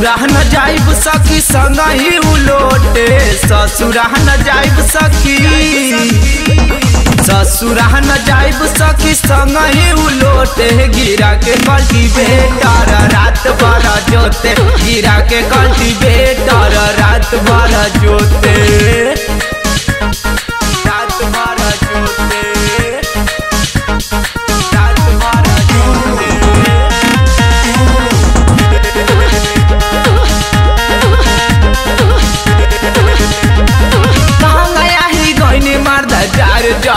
ससुरा न जाइब सखी संगहि उलोटे, ससुरा न जाइब सखी, ससुरा न जाइब सखी संगहि उलोटे। गिरा के कल्टीवेटर रात भर जोते, गिरा के कल्टीवेटर रात भर जोते, रात भर जोते।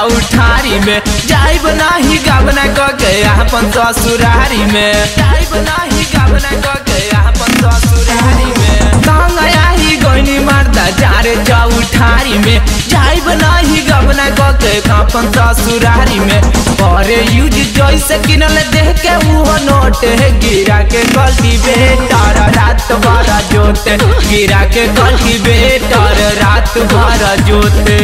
उठारी में जाइब नाही गावना क गया अपन ससुरारी में, जाइब नाही गावना क गया अपन ससुरारी में। कांग आही गइनी मारदा जारे जा उठारी में, जाइब नाही गावना क गया अपन ससुरारी में। अरे यूज जइसे किनल देख के उहो नोट है, गिरा के कल्टीवेटर रात भर जोते, गिरा के कल्टीवेटर रात भर जोते।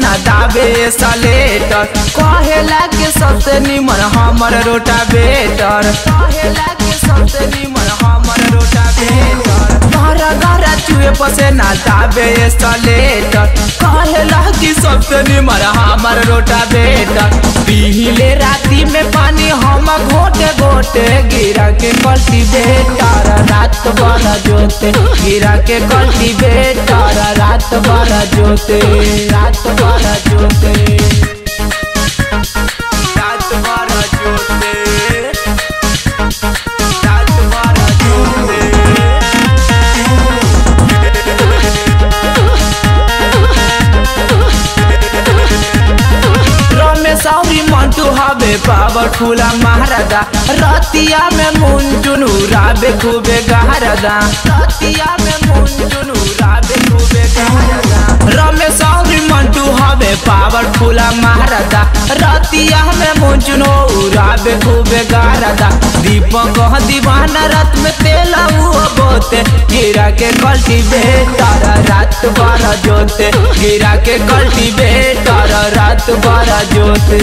ना दावे सलेटर कहेला के सबसे निमन हमर रोटावेटर, कहेला के सबसे निमन हमर रोटावेटर। घर घर चुए पसे ना दावे सलेटर कहेला के सबसे निमन हमर रोटावेटर। पीले राती में पानी हम घोटे घोटे, गिरा के कल्टीवेटर रात भर जोते, गिरा के कल्टीवेटर रात भर जोते, रात भर जोते, रात भर जोते, रात भर जोते। रमेश औरी मंटू हवे पावरफुल महाराजा, रतिया में मुंजुन उराबे खूबे गहरादा, रतिया में मुंजुन उराबे खूबे गहरादा। रमेश औरी मंटू हवे पावरफुल महाराजा, रतिया में मुंजुन उराबे खूबे गहरादा। दीपक दीवाना रात में तेल उहो बोते, गिरा के कल्टीवेटर रात भर जोते, गिरा के कल्टीवेटर रात भर जोते।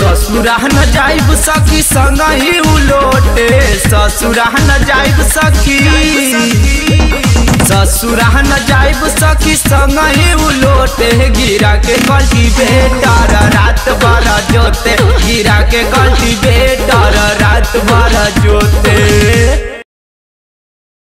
ससुरा न जाइब सखी संगहि उलोटे, ससुरा न जाइब सखी, ससुरा न जाइब सखी संगहि उलोटे। गिरा के कल्टीवेटर रात भर जोते, गिरा के कल्टीवेटर रात भर जोते।